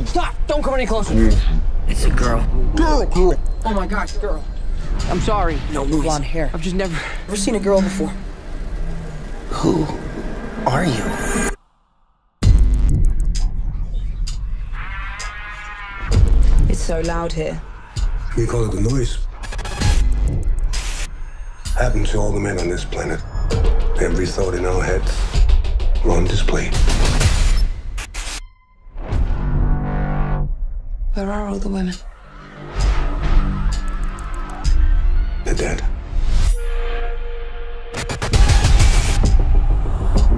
Stop! Don't come any closer. It's a girl. Girl! Oh my gosh, girl. I'm sorry. No blonde hair. I've just never seen a girl before. Who are you? It's so loud here. We call it the noise. Happens to all the men on this planet. Every thought in our heads, we're on display. Where are all the women? They're dead.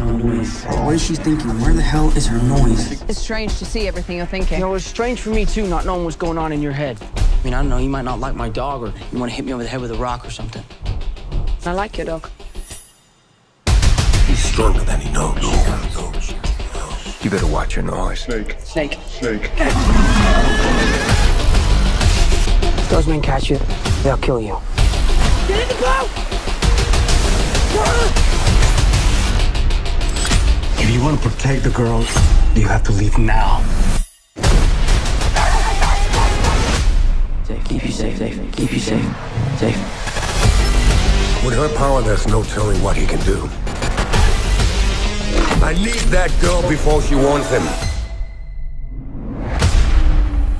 The way she's thinking, where the hell is her noise? It's strange to see everything you're thinking. You know, it's strange for me too, not knowing what's going on in your head. I mean, I don't know, you might not like my dog, or you want to hit me over the head with a rock or something. I like your dog. He's stronger than he knows. You better watch your noise. Snake. Snake. Snake. If those men catch you, they'll kill you. Get in the car! If you want to protect the girl, you have to leave now. Safe. Keep you safe. Safe. Keep you safe. Safe. With her power, there's no telling what he can do. I need that girl before she wants him.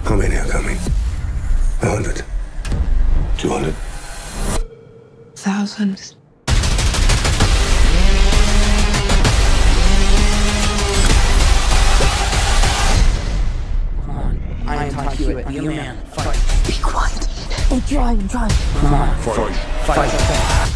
How many are coming? 100. 200. Thousands. Come on. I am Todd Hewitt. I'm your man. Fight. Be quiet. I'm trying. Come on. Fight. Fight.